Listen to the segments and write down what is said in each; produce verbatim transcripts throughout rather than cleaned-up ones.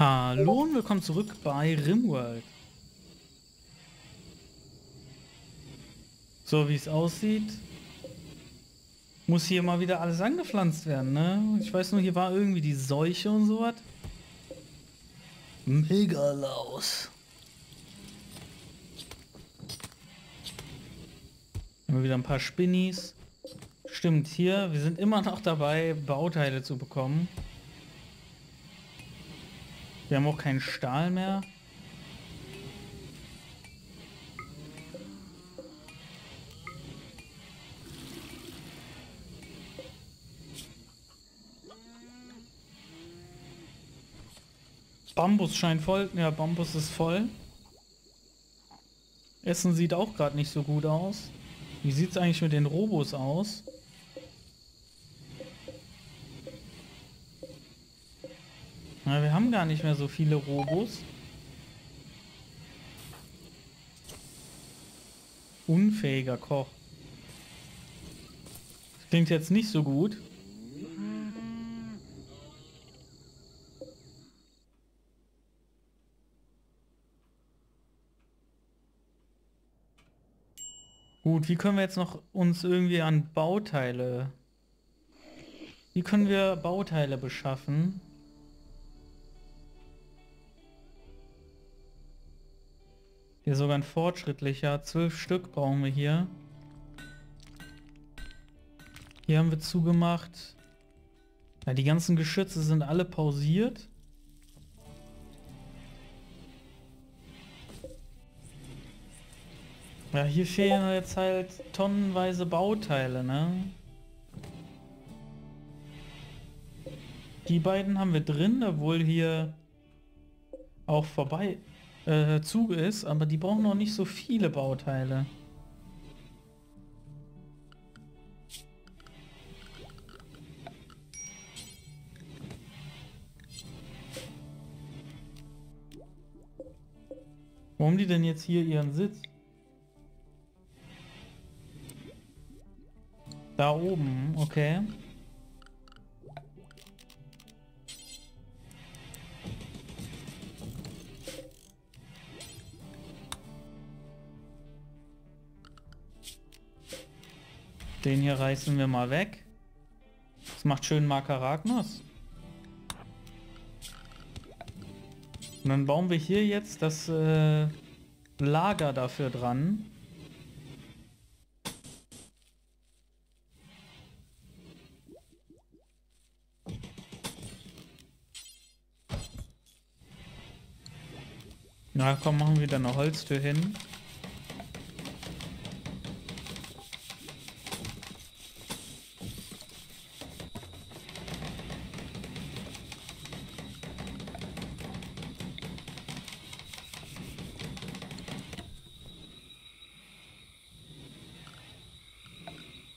Hallo und willkommen zurück bei RimWorld. So wie es aussieht, muss hier mal wieder alles angepflanzt werden, ne? Ich weiß nur, hier war irgendwie die Seuche und sowas. Mega laus. Immer wieder ein paar Spinnies. Stimmt, hier, wir sind immer noch dabei, Bauteile zu bekommen. Wir haben auch keinen Stahl mehr. Bambus scheint voll. Ja, Bambus ist voll. Essen sieht auch gerade nicht so gut aus. Wie sieht es eigentlich mit den Robos aus? Na, wir haben gar nicht mehr so viele Robos. Unfähiger Koch. Das klingt jetzt nicht so gut. Gut, wie können wir jetzt noch uns irgendwie an Bauteile... Wie können wir Bauteile beschaffen? Hier sogar ein fortschrittlicher. Zwölf Stück brauchen wir hier. Hier haben wir zugemacht. Ja, die ganzen Geschütze sind alle pausiert. Ja, hier fehlen jetzt halt tonnenweise Bauteile, ne? Die beiden haben wir drin, obwohl hier auch vorbei äh, Zug ist, aber die brauchen noch nicht so viele Bauteile. Wo haben die denn jetzt hier ihren Sitz? Da oben, okay. Den hier reißen wir mal weg. Das macht schön Makaragnus. Und dann bauen wir hier jetzt das äh, Lager dafür dran. Na komm, machen wir wieder eine Holztür hin.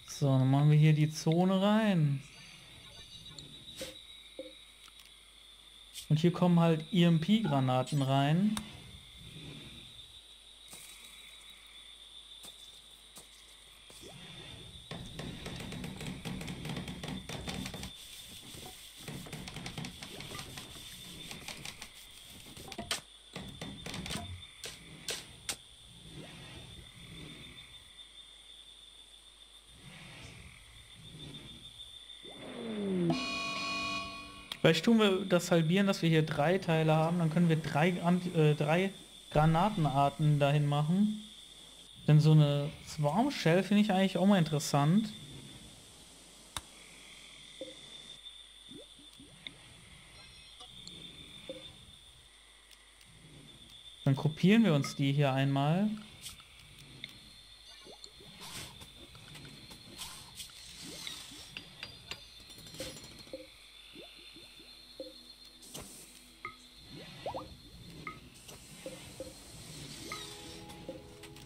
So, dann machen wir hier die Zone rein. Und hier kommen halt E M P-Granaten rein. Vielleicht tun wir das halbieren, dass wir hier drei Teile haben, dann können wir drei, äh, drei Granatenarten dahin machen. Denn so eine Swarm Shell finde ich eigentlich auch mal interessant. Dann kopieren wir uns die hier einmal.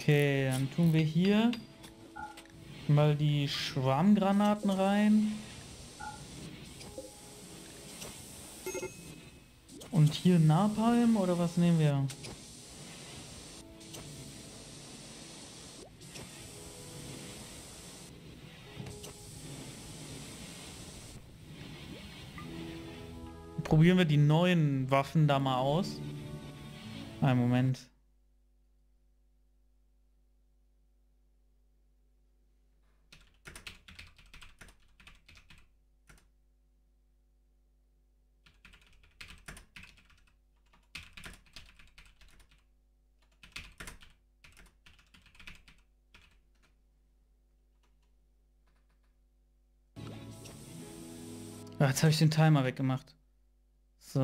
Okay, dann tun wir hier mal die Schwarmgranaten rein. Und hier Napalm oder was nehmen wir? Probieren wir die neuen Waffen da mal aus. Einen Moment. Ach, jetzt habe ich den Timer weggemacht. So.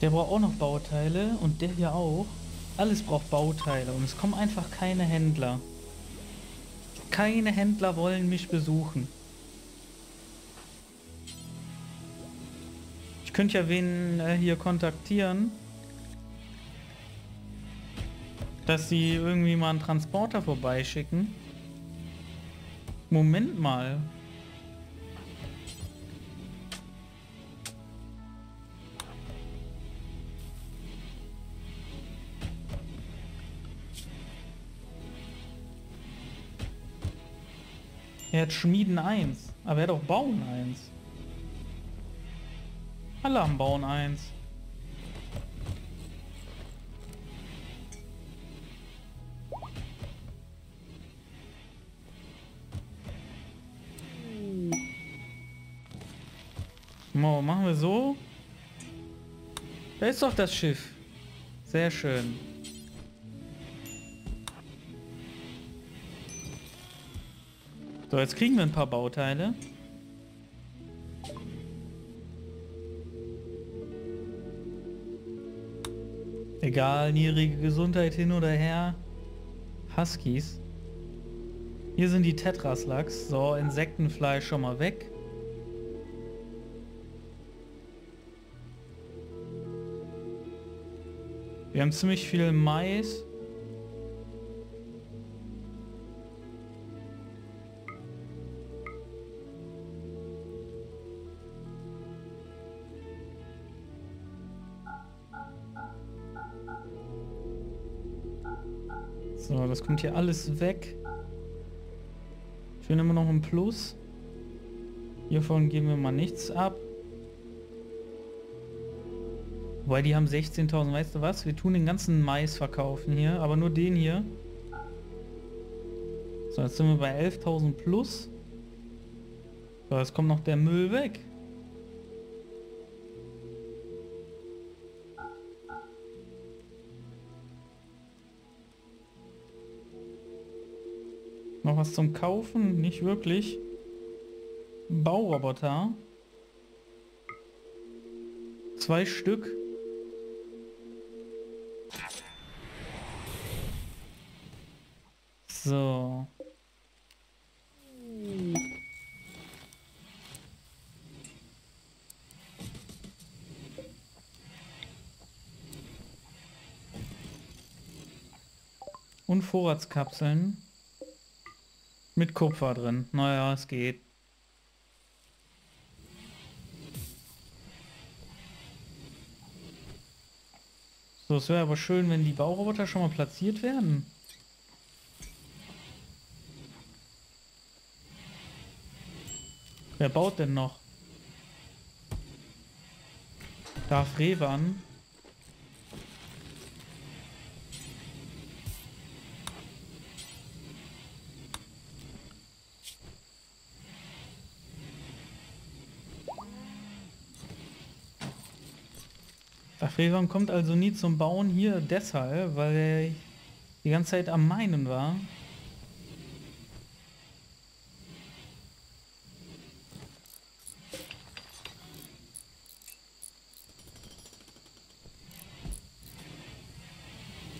Der braucht auch noch Bauteile und der hier auch. Alles braucht Bauteile und es kommen einfach keine Händler. Keine Händler wollen mich besuchen. Ich könnte ja wen äh, hier kontaktieren, dass sie irgendwie mal einen Transporter vorbeischicken. Moment mal. Er hat Schmieden eins, aber er hat auch Bauen eins. Alle am Bauen eins. Mo, machen wir so. Da ist doch das Schiff. Sehr schön. So, jetzt kriegen wir ein paar Bauteile. Egal, niedrige Gesundheit hin oder her. Huskies. Hier sind die Tetraslachs. So, Insektenfleisch schon mal weg. Wir haben ziemlich viel Mais. So, das kommt hier alles weg. Ich will immer noch ein Plus. Hiervon geben wir mal nichts ab. Wobei, die haben sechzehntausend, weißt du was? Wir tun den ganzen Mais verkaufen hier, aber nur den hier. So, jetzt sind wir bei elftausend plus. So, jetzt kommt noch der Müll weg. Noch was zum Kaufen? Nicht wirklich. Bauroboter. Zwei Stück. So. Und Vorratskapseln. Mit Kupfer drin. Naja, es geht. So, es wäre aber schön, wenn die Bauroboter schon mal platziert werden. Wer baut denn noch? Darth Revan. Frevan kommt also nie zum Bauen hier deshalb, weil er die ganze Zeit am Meinen war.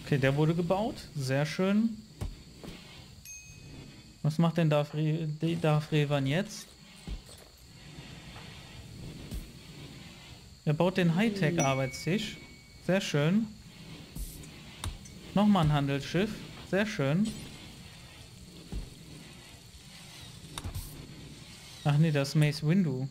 Okay, der wurde gebaut. Sehr schön. Was macht denn Darth Revan jetzt? Er baut den Hightech-Arbeitstisch. Sehr schön. Nochmal ein Handelsschiff. Sehr schön. Ach nee, das ist Mace Windu.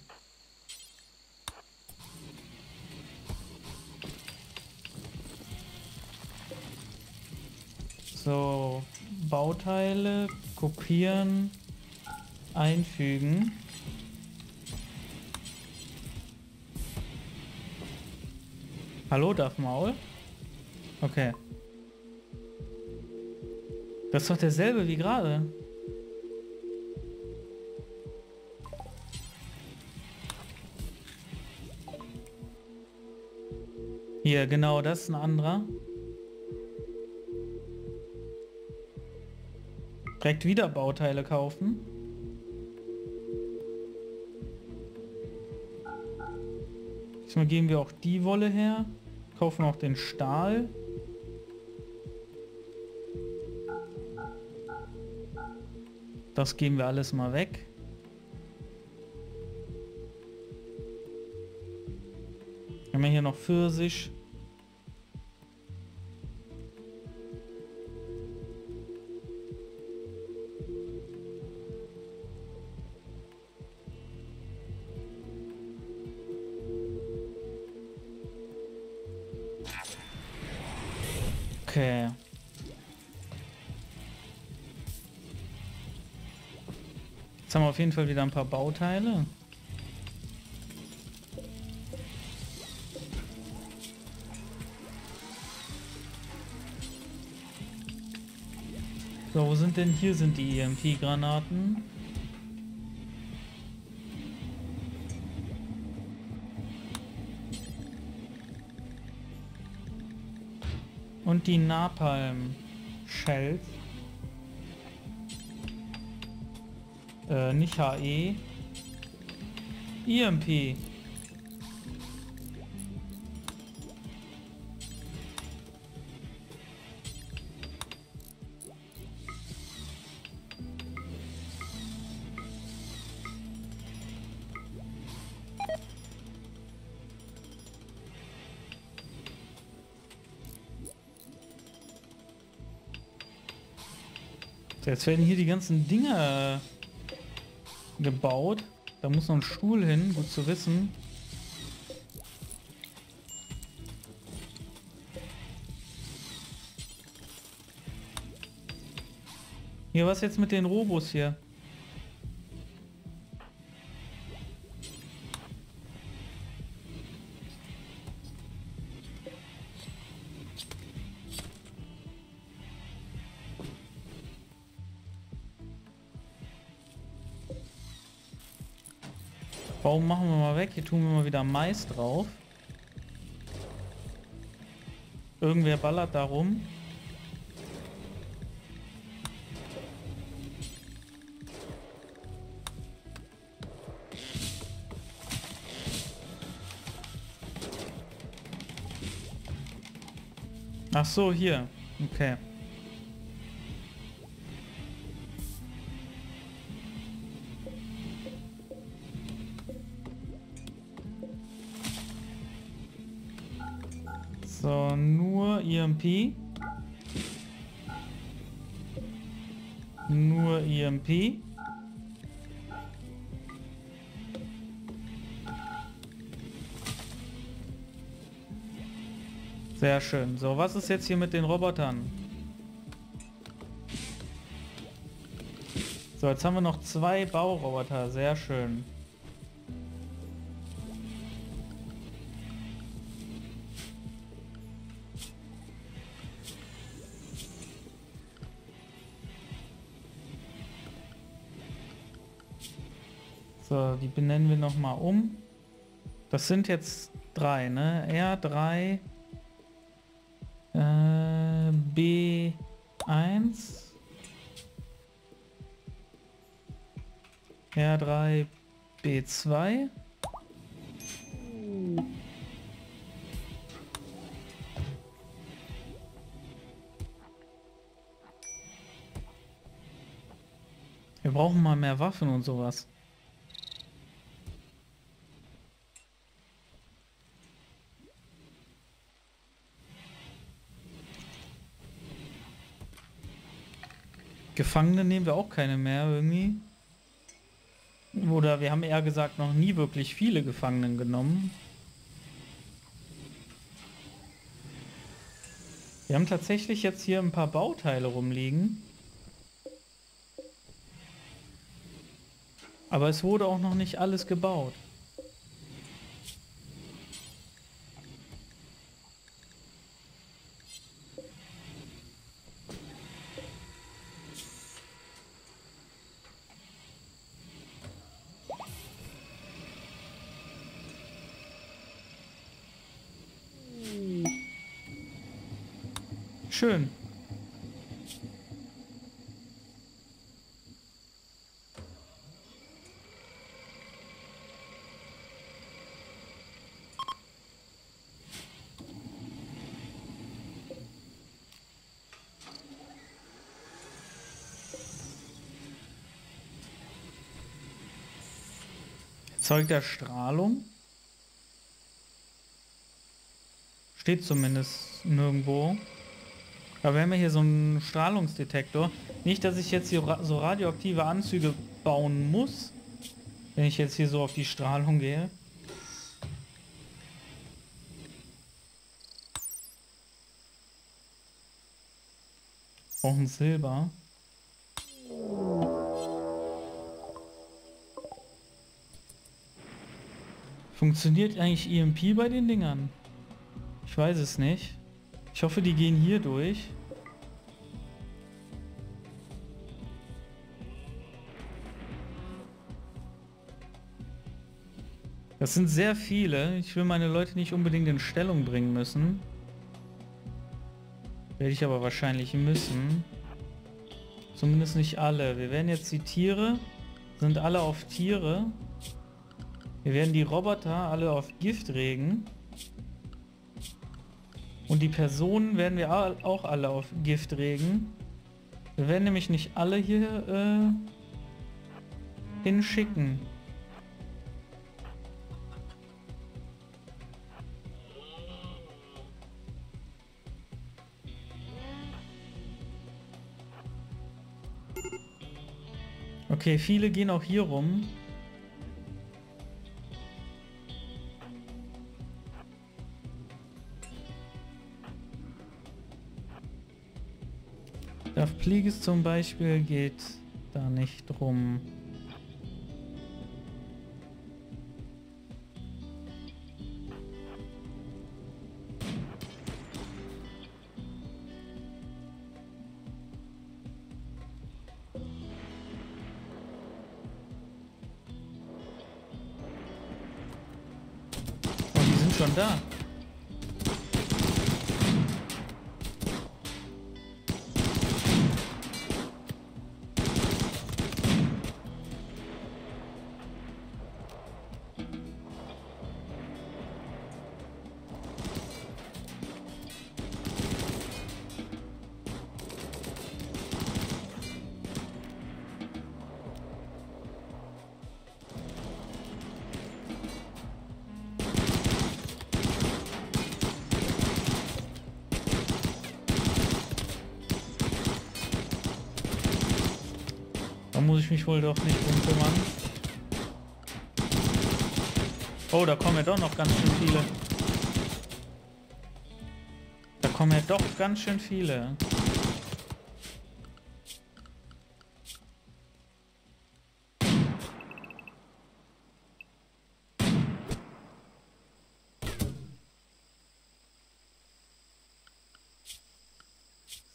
So, Bauteile, kopieren, einfügen. Hallo, Darth Maul? Okay. Das ist doch derselbe wie gerade. Hier, genau, das ist ein anderer. Direkt wieder Bauteile kaufen. Diesmal geben wir auch die Wolle her. Kaufen auch den Stahl. Das geben wir alles mal weg. Haben wir hier noch Pfirsich. Okay. Jetzt haben wir auf jeden Fall wieder ein paar Bauteile. So, wo sind denn? Hier sind die E M P-Granaten. Und die Napalm-Shells. Äh, nicht H E. E M P. Jetzt werden hier die ganzen Dinger gebaut. Da muss noch ein Stuhl hin, gut zu wissen. Hier, was jetzt mit den Robos hier? Warum machen wir mal weg? Hier tun wir mal wieder Mais drauf. Irgendwer ballert da rum. Ach so, hier. Okay. So, nur E M P. Nur E M P. Sehr schön. So, was ist jetzt hier mit den Robotern? So, jetzt haben wir noch zwei Bauroboter. Sehr schön. So, die benennen wir nochmal um. Das sind jetzt drei, ne? R drei, äh, B eins, R drei, B zwei. Wir brauchen mal mehr Waffen und sowas. Gefangene nehmen wir auch keine mehr irgendwie. Oder wir haben eher gesagt noch nie wirklich viele Gefangenen genommen. Wir haben tatsächlich jetzt hier ein paar Bauteile rumliegen. Aber es wurde auch noch nicht alles gebaut. Schön. Erzeugt er Strahlung? Steht zumindest nirgendwo. Aber wir haben ja hier so einen Strahlungsdetektor. Nicht, dass ich jetzt hier ra so radioaktive Anzüge bauen muss, wenn ich jetzt hier so auf die Strahlung gehe. Brauchen Silber. Funktioniert eigentlich E M P bei den Dingern? Ich weiß es nicht. Ich hoffe, die gehen hier durch. Das sind sehr viele. Ich will meine Leute nicht unbedingt in Stellung bringen müssen. Werde ich aber wahrscheinlich müssen. Zumindest nicht alle. Wir werden jetzt die Tiere, sind alle auf Tiere. Wir werden die Roboter alle auf Gift regen. Und die Personen werden wir auch alle auf Gift regen. Wir werden nämlich nicht alle hier äh, hinschicken. Okay, viele gehen auch hier rum. Darth Plagueis zum Beispiel geht da nicht rum. Oh, die sind schon da. Muss ich mich wohl doch nicht drum kümmern. Oh, da kommen ja doch noch ganz schön viele. Da kommen ja doch ganz schön viele.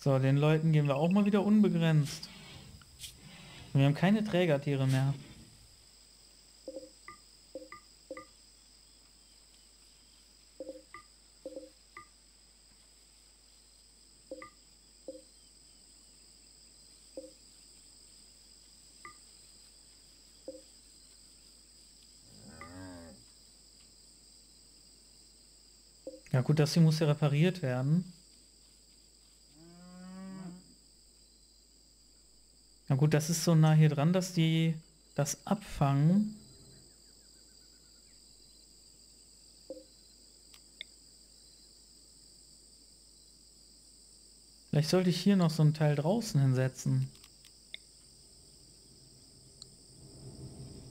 So, den Leuten geben wir auch mal wieder unbegrenzt. Wir haben keine Trägertiere mehr. Ja gut, das hier muss ja repariert werden. Na gut, das ist so nah hier dran, dass die das abfangen. Vielleicht sollte ich hier noch so ein Teil draußen hinsetzen.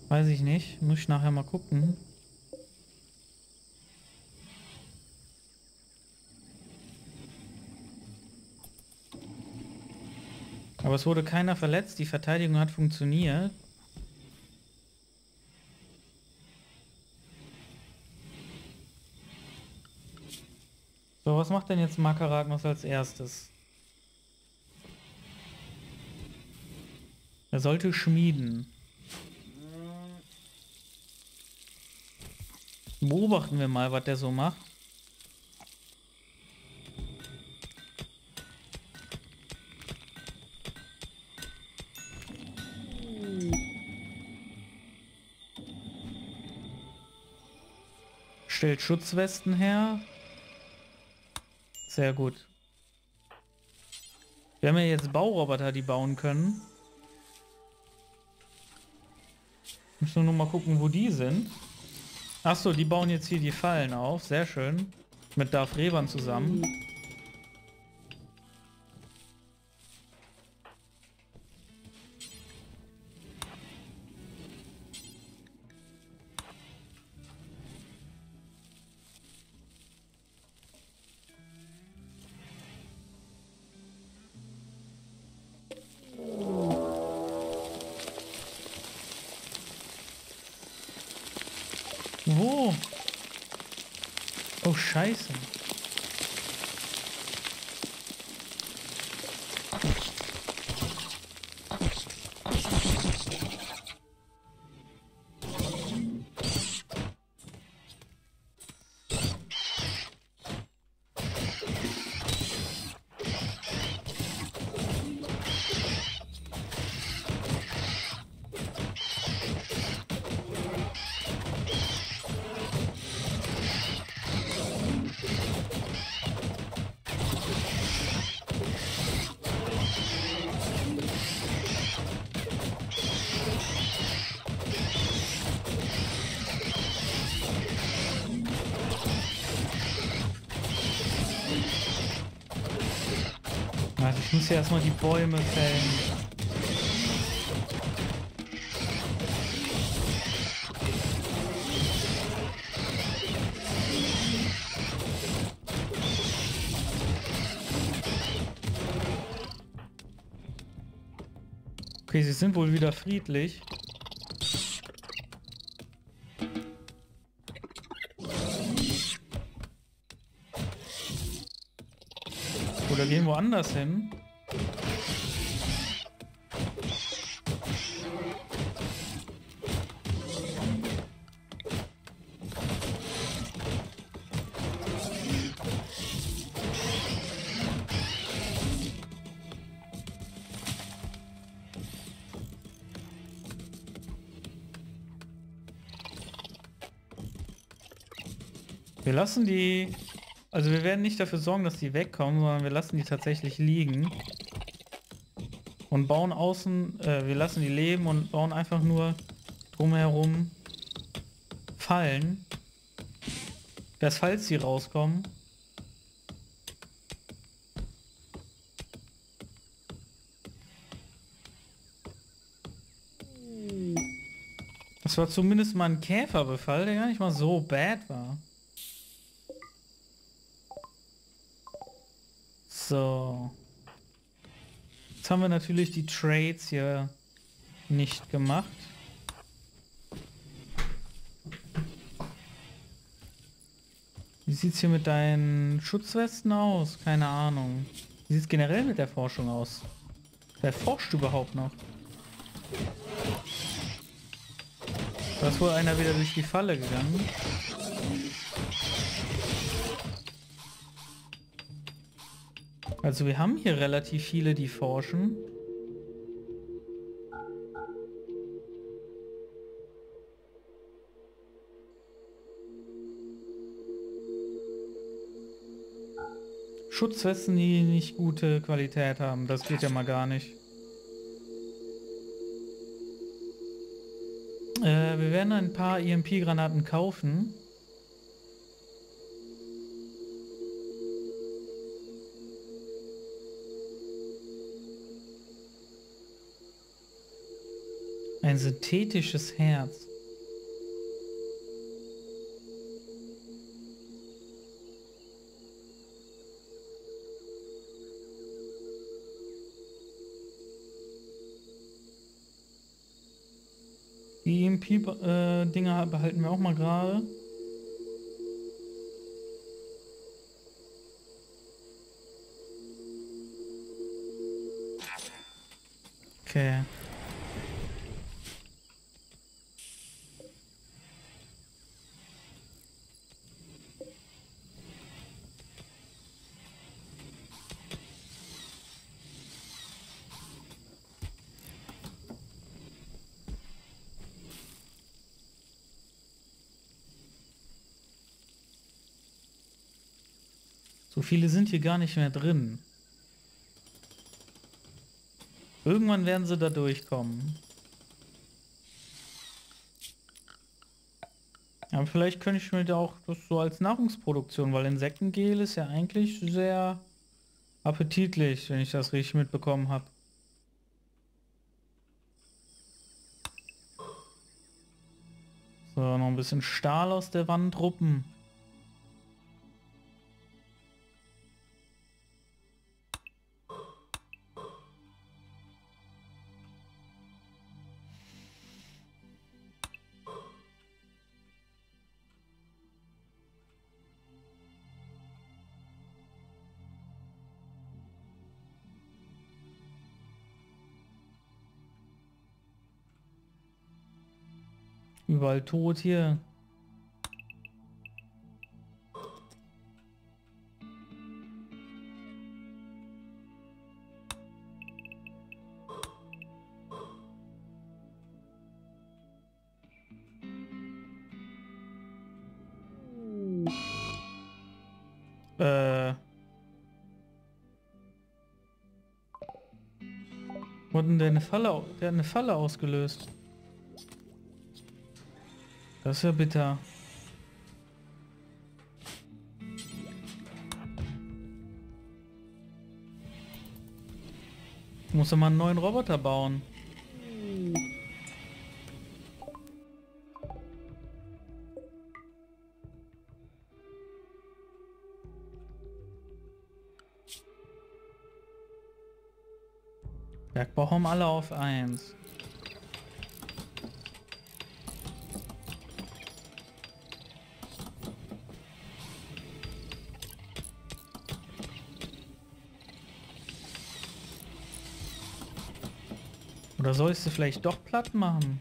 Weiß ich nicht, muss ich nachher mal gucken. Aber es wurde keiner verletzt, die Verteidigung hat funktioniert. So, was macht denn jetzt Makaragnus als erstes? Er sollte schmieden. Beobachten wir mal, was der so macht. Stellt Schutzwesten her. Sehr gut. Wir haben ja jetzt Bauroboter, die bauen können. Müssen wir nur mal gucken, wo die sind. Achso, die bauen jetzt hier die Fallen auf. Sehr schön. Mit Darth Revan zusammen. Wo? Oh, scheiße. Ich muss hier erstmal die Bäume fällen. Okay, sie sind wohl wieder friedlich. Oder gehen woanders hin. Wir lassen die... Also wir werden nicht dafür sorgen, dass die wegkommen, sondern wir lassen die tatsächlich liegen. Und bauen außen, äh, wir lassen die leben und bauen einfach nur drumherum Fallen. Dass falls sie rauskommen. Das war zumindest mal ein Käferbefall, der gar nicht mal so bad war. So, jetzt haben wir natürlich die Trades hier nicht gemacht. Wie sieht es hier mit deinen Schutzwesten aus? Keine Ahnung. Wie sieht es generell mit der Forschung aus? Wer forscht überhaupt noch? Da ist wohl einer wieder durch die Falle gegangen. Also wir haben hier relativ viele, die forschen. Schutzwesten, die nicht gute Qualität haben, das geht ja mal gar nicht. Äh, wir werden ein paar E M P-Granaten kaufen. Ein synthetisches Herz. E M P-Dinger äh, behalten wir auch mal gerade. Okay. So viele sind hier gar nicht mehr drin. Irgendwann werden sie da durchkommen. Aber vielleicht könnte ich mir da auch das so als Nahrungsproduktion, weil Insektengel ist ja eigentlich sehr appetitlich, wenn ich das richtig mitbekommen habe. So, noch ein bisschen Stahl aus der Wand ruppen. Überall tot hier. Äh. Wurden denn eine Falle, der hat eine Falle ausgelöst? Das ist ja bitter. Ich muss doch mal einen neuen Roboter bauen. Bergbau haben alle auf eins. Oder soll ich sie vielleicht doch platt machen?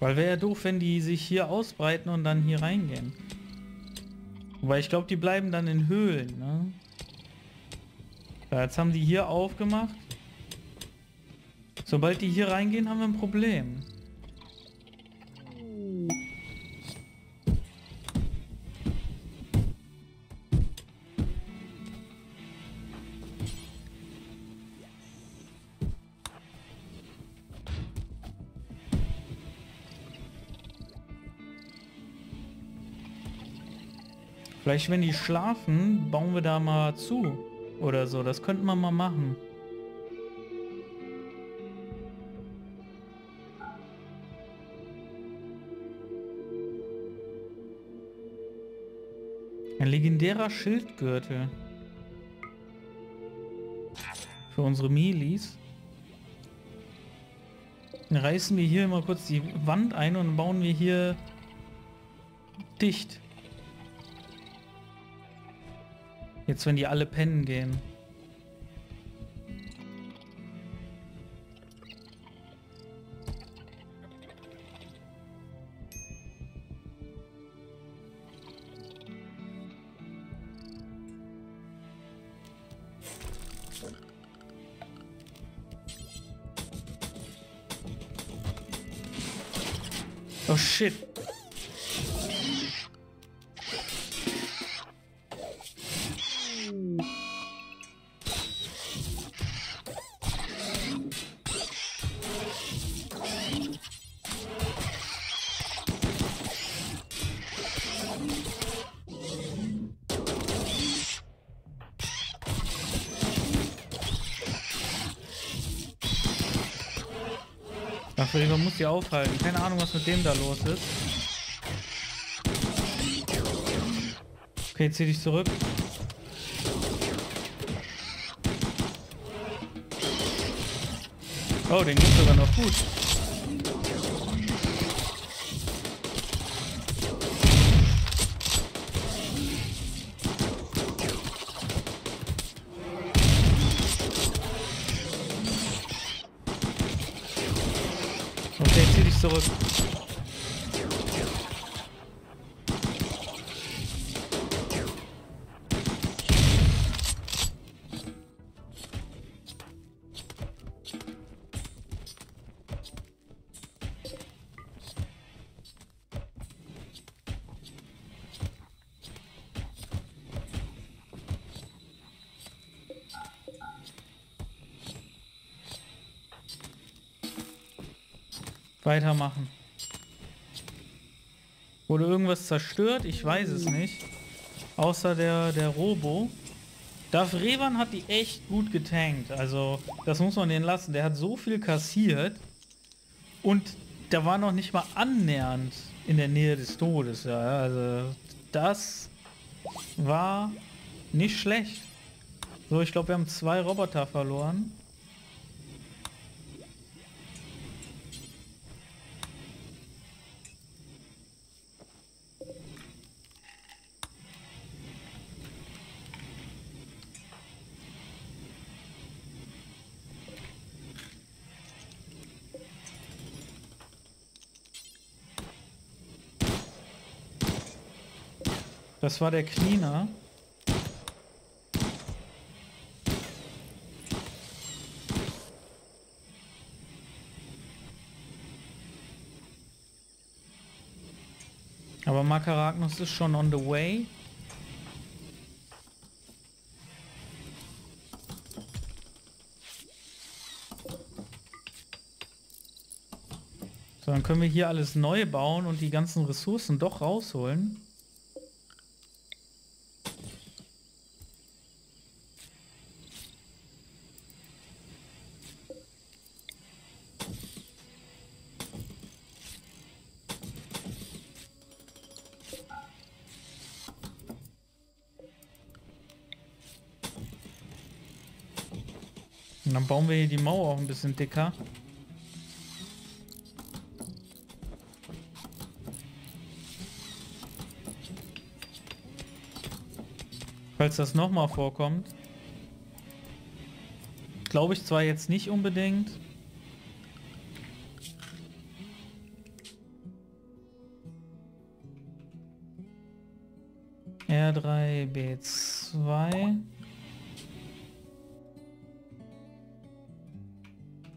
Weil wäre ja doof, wenn die sich hier ausbreiten und dann hier reingehen. Wobei ich glaube, die bleiben dann in Höhlen, ne? Ja, jetzt haben die hier aufgemacht. Sobald die hier reingehen, haben wir ein Problem. Vielleicht, wenn die schlafen, bauen wir da mal zu oder so. Das könnten wir mal machen. Ein legendärer Schildgürtel. Für unsere Milis. Dann reißen wir hier mal kurz die Wand ein und bauen wir hier dicht. Jetzt, wenn die alle pennen gehen. Oh shit. Ach, man muss die aufhalten. Keine Ahnung, was mit dem da los ist. Okay, zieh dich zurück. Oh, den geht's sogar noch gut. Okay, zieh dich zurück. Weitermachen. Wurde irgendwas zerstört? Ich weiß es nicht. Außer der, der Robo. Darth Revan hat die echt gut getankt. Also, das muss man den lassen. Der hat so viel kassiert. Und der war noch nicht mal annähernd in der Nähe des Todes. Ja, also, das war nicht schlecht. So, ich glaube, wir haben zwei Roboter verloren. Das war der Cleaner. Aber Makaragnus ist schon on the way. So, dann können wir hier alles neu bauen und die ganzen Ressourcen doch rausholen. Und dann bauen wir hier die Mauer auch ein bisschen dicker. Falls das nochmal vorkommt. Glaube ich zwar jetzt nicht unbedingt. R drei B zwei.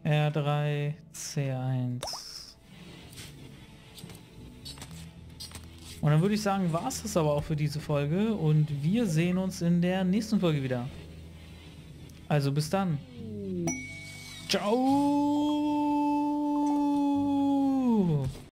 R drei C eins. Und dann würde ich sagen, war es das aber auch für diese Folge und wir sehen uns in der nächsten Folge wieder. Also bis dann. Ciao!